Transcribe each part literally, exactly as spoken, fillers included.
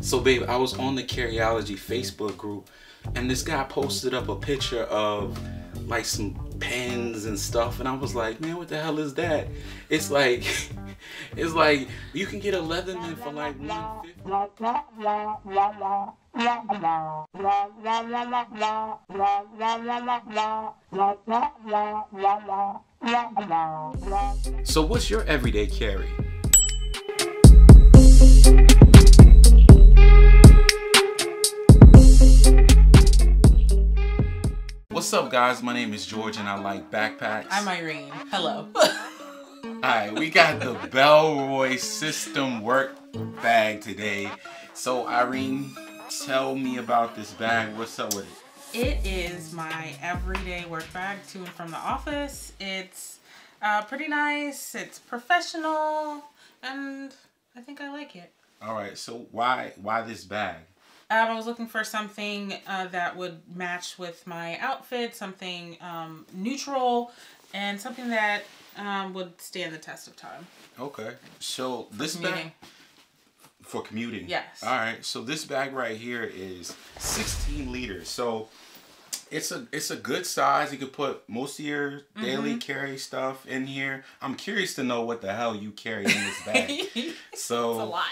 So babe, I was on the Carryology Facebook group and this guy posted up a picture of like some pens and stuff, and I was like, man, what the hell is that? It's like it's like you can get a Leatherman for like one fifty. So what's your everyday carry? What's up guys, my name is George and I like backpacks. I'm Irene. Hello. Alright, we got the Bellroy system work bag today. So Irene, tell me about this bag. What's up with it? It is my everyday work bag to and from the office. It's uh, pretty nice, it's professional, and I think I like it. Alright, so why why this bag? Um, I was looking for something uh, that would match with my outfit, something um, neutral, and something that um, would stand the test of time. Okay, so this bag for commuting. Yes. All right, so this bag right here is sixteen liters, so it's a it's a good size. You could put most of your mm-hmm. daily carry stuff in here. I'm curious to know what the hell you carry in this bag. So it's a lot.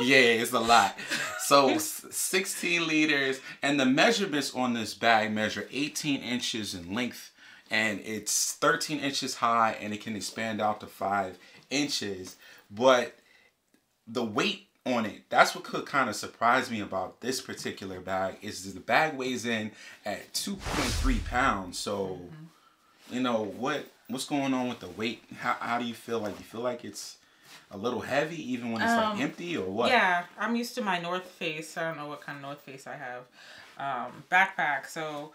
Yeah, it's a lot. So sixteen liters, and the measurements on this bag measure eighteen inches in length, and it's thirteen inches high, and it can expand out to five inches. But the weight on it, that's what could kind of surprise me about this particular bag, is the bag weighs in at two point three pounds. So you know, what what's going on with the weight? How, how do you feel? Like, you feel like it's a little heavy even when it's um, like empty, or what? Yeah, I'm used to my North Face. I don't know what kind of North Face I have. Um, backpack. So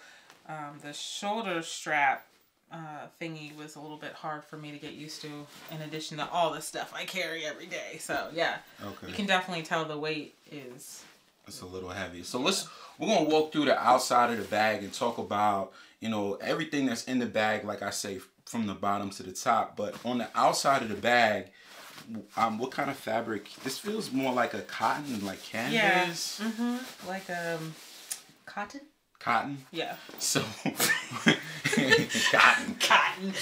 um, the shoulder strap uh, thingy was a little bit hard for me to get used to, in addition to all the stuff I carry every day. So yeah, okay. You can definitely tell the weight is... It's a little heavy. So yeah. let's, we're going to walk through the outside of the bag and talk about, you know, everything that's in the bag, like I say, from the bottom to the top. But on the outside of the bag, Um, what kind of fabric? This feels more like a cotton, like canvas. Yeah. Mm-hmm. Like um, cotton. Cotton. Yeah. So cotton. Cotton.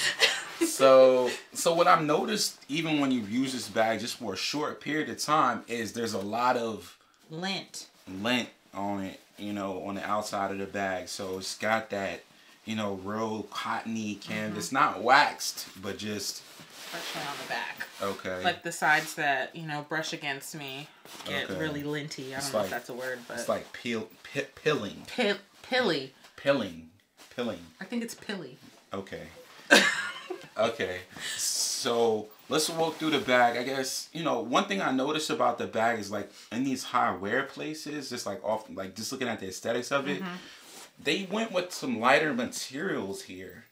so so what I've noticed, even when you use this bag just for a short period of time, is there's a lot of lint. Lint on it, you know, on the outside of the bag. So it's got that, you know, real cottony canvas, mm-hmm. not waxed, but just. Especially on the back. Okay. Like the sides that, you know, brush against me get okay. really linty. I don't it's know like, if that's a word, but... It's like peel, pi pilling. Pi pilly. Pilling. Pilling. I think it's pilly. Okay. Okay. So let's walk through the bag. I guess, you know, one thing I noticed about the bag is, like, in these high wear places, just like off, like just looking at the aesthetics of it, mm-hmm. they went with some lighter materials here.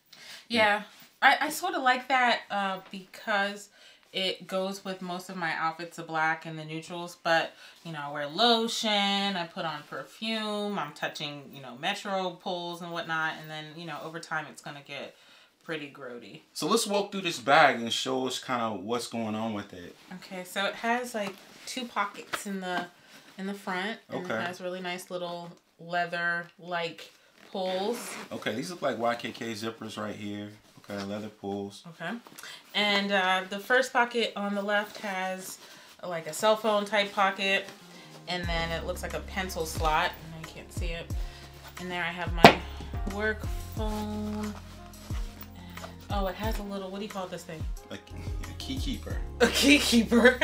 Yeah. yeah. I, I sort of like that uh, because it goes with most of my outfits of black and the neutrals. But, you know, I wear lotion, I put on perfume, I'm touching, you know, metro pulls and whatnot. And then, you know, over time it's going to get pretty grody. So let's walk through this bag and show us kind of what's going on with it. Okay, so it has like two pockets in the in the front. And okay. It has really nice little leather-like pulls. Okay, these look like Y K K zippers right here. Okay, leather pulls. Okay. And uh, the first pocket on the left has like a cell phone type pocket. And then it looks like a pencil slot. And I can't see it. And there I have my work phone. And, oh, it has a little, what do you call this thing? Like a key keeper. A key keeper.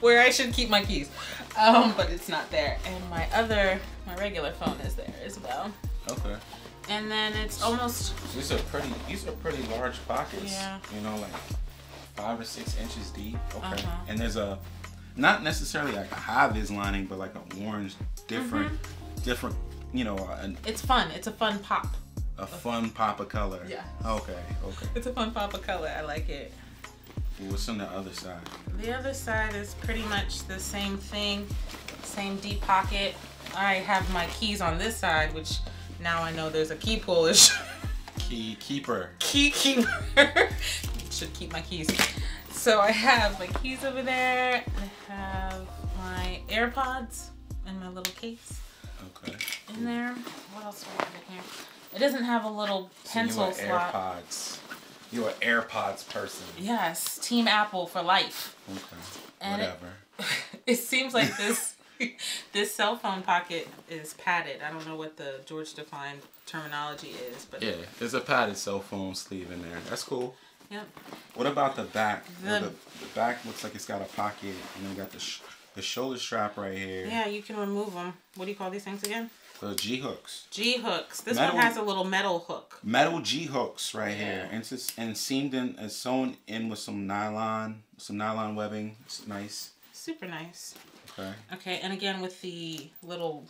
Where I should keep my keys. Um, but it's not there. And my other, my regular phone is there as well. Okay. And then it's almost. These are pretty. These are pretty large pockets. Yeah. You know, like five or six inches deep. Okay. Uh-huh. And there's a, not necessarily like a high vis lining, but like an orange, different, mm-hmm. different. You know. An, it's fun. It's a fun pop. A fun pop of color. Yeah. Okay. Okay. It's a fun pop of color. I like it. What's on the other side? The other side is pretty much the same thing. Same deep pocket. I have my keys on this side, which. Now I know there's a key pull issue. Key keeper. Key keeper. Should keep my keys. So I have my keys over there. I have my AirPods in my little case. Okay. In there. What else do I have in here? It doesn't have a little pencil so you slot. AirPods. You're an AirPods person. Yes, Team Apple for life. Okay. And whatever. It, it seems like this this cell phone pocket is padded. I don't know what the George Defined terminology is, but yeah, there's a padded cell phone sleeve in there. That's cool. Yep. What about the back? The, the, the back looks like it's got a pocket, and then we got the sh the shoulder strap right here. Yeah, you can remove them. What do you call these things again? The G hooks. G hooks. This metal, one has a little metal hook. Metal G hooks right here, and it's just, and seamed in and sewn in with some nylon, some nylon webbing. It's nice. Super nice. Okay. Okay, and again with the little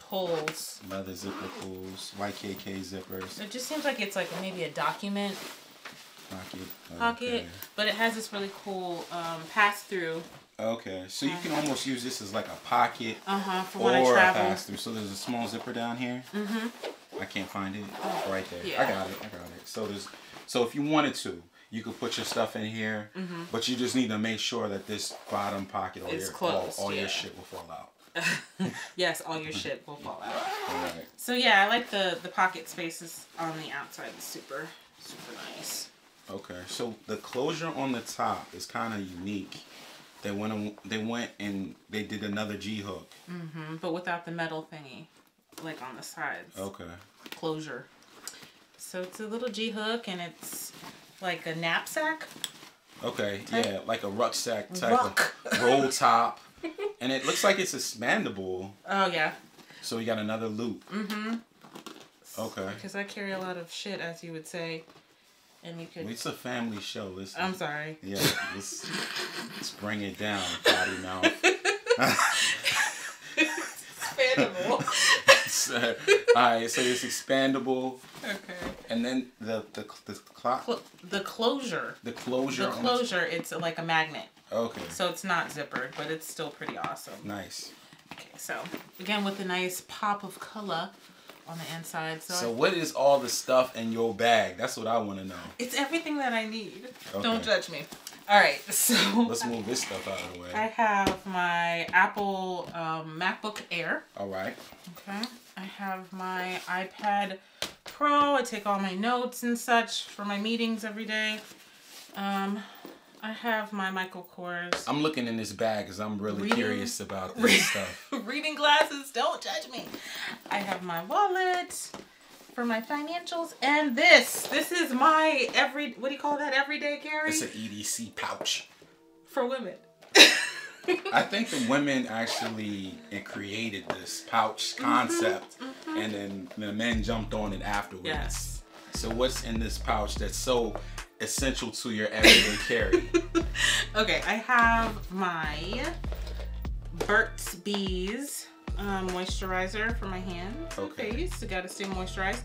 pulls. Leather zipper pulls. Y K K zippers. It just seems like it's like maybe a document pocket. Pocket, okay. But it has this really cool um, pass through. Okay, so you can almost use this as like a pocket uh-huh, for when or I travel. A pass-through. So there's a small zipper down here. Mm-hmm. I can't find it. Oh, right there. Yeah. I got it. I got it. So there's, so if you wanted to, you could put your stuff in here, mm-hmm. but you just need to make sure that this bottom pocket, all, your, closed, all, all yeah. your shit will fall out. Yes, all your shit will fall out. All right. So yeah, I like the, the pocket spaces on the outside. It's super, super nice. Okay, so the closure on the top is kind of unique. They went, they went and they did another G hook. Mm-hmm, but without the metal thingy, like on the sides. Okay. Closure. So it's a little G hook and it's like a knapsack. Okay, type? Yeah, like a rucksack type Ruck. Of roll top. And it looks like it's expandable. Oh, yeah. So we got another loop. Mm-hmm. Okay. Because I carry a lot of shit, as you would say. And we could... It's a family show. Listen. I'm sorry. Yeah, let's, let's bring it down, body mouth. It's expandable. So, all right, so it's expandable. Okay. And then the the the clock. Cl the closure. The closure. The closure. It's like a magnet. Okay. So it's not zippered, but it's still pretty awesome. Nice. Okay, so again with a nice pop of color on the inside. So, so what is all the stuff in your bag? That's what I want to know. It's everything that I need. Okay. Don't judge me. All right, so let's move this stuff out of the way. I have my Apple um, MacBook Air. All right. Okay. I have my iPad Pro. I take all my notes and such for my meetings every day. Um, I have my Michael Kors. I'm looking in this bag because I'm really reading, curious about this read, stuff. Reading glasses, don't judge me. I have my wallet for my financials. And this, this is my every, what do you call that, everyday carry? It's an E D C pouch. For women. I think the women actually created this pouch concept. Mm-hmm, mm-hmm. And then the men jumped on it afterwards. Yes. So what's in this pouch that's so essential to your everyday carry? Okay, I have my Burt's Bees um, moisturizer for my hands. Okay, face. So gotta stay moisturized.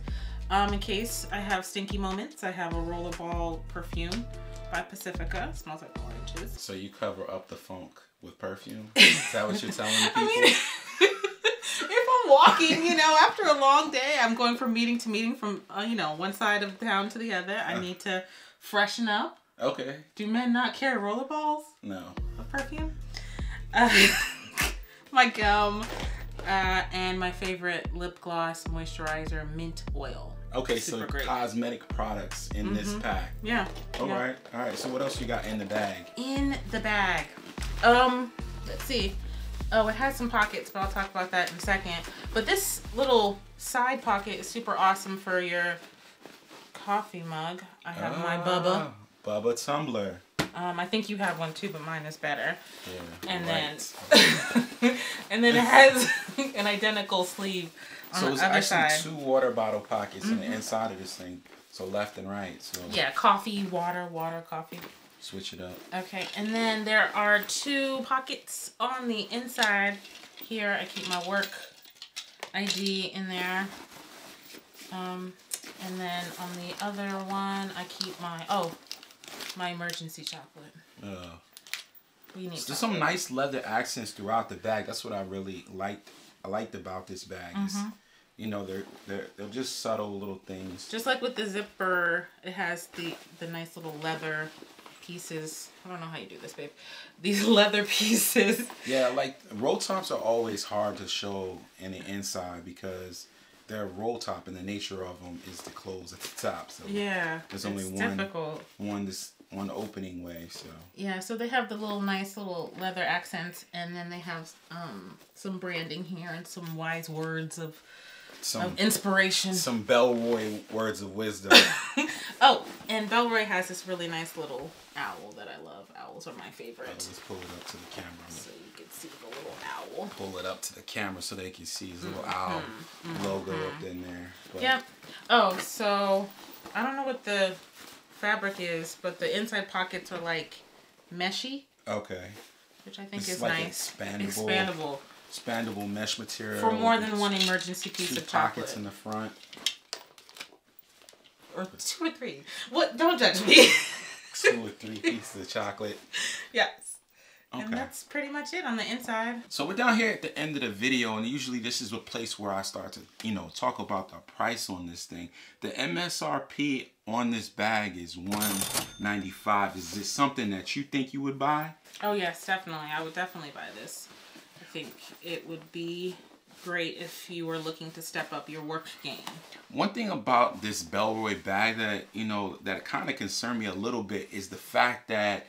Um, in case I have stinky moments, I have a rollerball perfume by Pacifica. It smells like oranges. So you cover up the funk with perfume? Is that what you're telling people? I mean, if I'm walking, you know, after a long day, I'm going from meeting to meeting, from uh, you know, one side of town to the other. I uh. need to freshen up. Okay. Do men not carry rollerballs? No. A perfume? Uh, my gum uh, and my favorite lip gloss moisturizer, mint oil. Okay, super so great. Cosmetic products in mm-hmm. this pack. Yeah. All yeah. right. All right. So what else you got in the bag? In the bag. Um, let's see. Oh, it has some pockets, but I'll talk about that in a second. But this little side pocket is super awesome for your coffee mug. I have oh, my Bubba. Bubba tumbler. Um, I think you have one too, but mine is better. Yeah, and right. then, and then it has an identical sleeve on so the other side. So it's actually two water bottle pockets mm-hmm. in the inside of this thing. So left and right. So yeah, coffee, water, water, coffee. Switch it up. Okay, and then there are two pockets on the inside. Here, I keep my work I D in there. Um, and then on the other one, I keep my, oh, my emergency chocolate. Oh. We need so there's some nice leather accents throughout the bag. That's what I really liked, I liked about this bag. Mm-hmm. You know, they're, they're, they're just subtle little things. Just like with the zipper, it has the, the nice little leather pieces. I don't know how you do this, babe. These leather pieces. Yeah, like roll tops are always hard to show in the inside because they're roll top and the nature of them is to close at the top. So yeah, there's only one difficult. one this one opening way. So yeah, so they have the little nice little leather accents, and then they have um some branding here and some wise words of. Some um, inspiration. Some Bellroy words of wisdom. Oh, and Bellroy has this really nice little owl that I love. Owls are my favorite. I'll just pull it up to the camera. So you can see the little owl. Pull it up to the camera so they can see his little mm-hmm. owl mm-hmm. logo mm-hmm. up in there. But yep. Oh, so I don't know what the fabric is, but the inside pockets are like meshy. Okay. Which I think it's is like nice. Expandable. Expandable. Expandable mesh material for more than one emergency piece of chocolate. Pockets in the front, or two or three. What? Don't judge me. Two or three pieces of chocolate. Yes. Okay. And that's pretty much it on the inside. So we're down here at the end of the video, and usually this is a place where I start to, you know, talk about the price on this thing. The M S R P on this bag is one ninety-five. Is this something that you think you would buy? Oh yes, definitely. I would definitely buy this. I think it would be great if you were looking to step up your work game. One thing about this Bellroy bag that, you know, that kind of concerned me a little bit is the fact that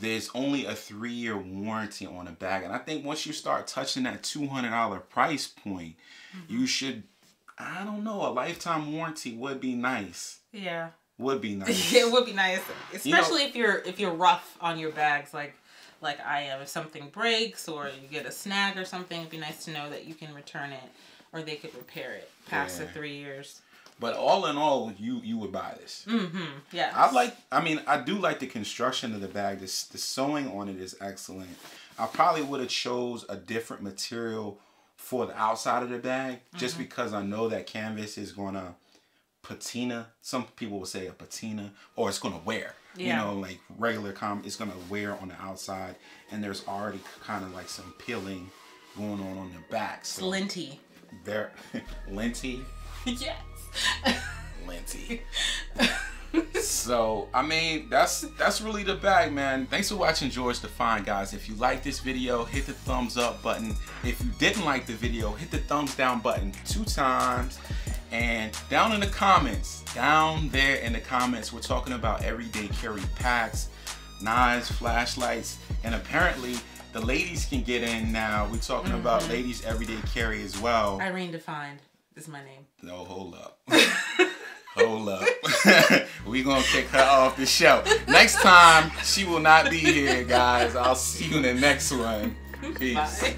there's only a three-year warranty on a bag. And I think once you start touching that two hundred dollar price point, mm-hmm. you should, I don't know, a lifetime warranty would be nice. Yeah. Would be nice. It would be nice. Especially you know, if you're if you're rough on your bags, like like I am. If something breaks or you get a snag or something, it'd be nice to know that you can return it or they could repair it past yeah. the three years. But all in all, you you would buy this. Mm-hmm. Yeah. I like. I mean, I do like the construction of the bag. This the sewing on it is excellent. I probably would have chose a different material for the outside of the bag mm-hmm. just because I know that canvas is gonna patina. Some people will say a patina, or it's gonna wear. Yeah. You know, like regular com, it's gonna wear on the outside, and there's already kind of like some peeling going on on the back. So linty. There, linty. Yes. Linty. So I mean, that's that's really the bag, man. Thanks for watching George Defined, guys. If you like this video, hit the thumbs up button. If you didn't like the video, hit the thumbs down button two times. And down in the comments, down there in the comments, we're talking about everyday carry packs, knives, flashlights, and apparently the ladies can get in now. We're talking mm-hmm. about ladies everyday carry as well. Irene Defined is my name. No, hold up. Hold up. We're going to kick her off the show. Next time, she will not be here, guys. I'll see you in the next one. Peace. Bye.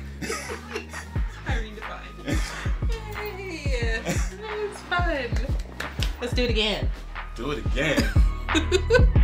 Irene Defined. It's fun. Let's do it again. Do it again.